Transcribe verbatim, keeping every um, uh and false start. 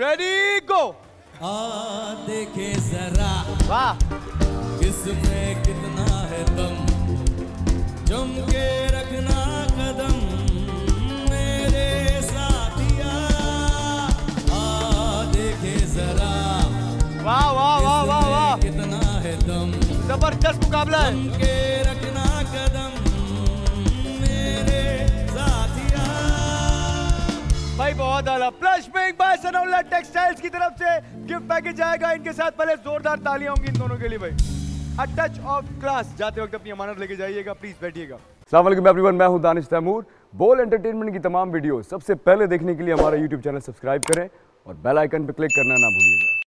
Ready गो। आ देखे जरा वाह किसमें कितना है दम, जम के रखना कदम मेरे साथिया। आ देखे जरा वाह वाह वाह वाह वाह कितना है दम, जबरदस्त मुकाबला है। जम के रखना कदम मेरे साथिया। भाई बहुत आला। प्लस में एक बार सनौला टेक्सटाइल्स की तरफ से गिफ्ट पैकेज आएगा इनके साथ। पहले जोरदार तालियां होंगी इन दोनों के लिए। भाई अ टच ऑफ क्लास, जाते वक्त अपनी अमानत लेके जाइएगा, प्लीज बैठिएगा। अस्सलाम वालेकुम एवरीवन, मैं हूं दानिश तैमूर। बोल एंटरटेनमेंट की तमाम वीडियो सबसे पहले देखने के लिए हमारा यूट्यूब चैनल सब्सक्राइब करें और बेल आइकन पर क्लिक करना ना भूलिएगा।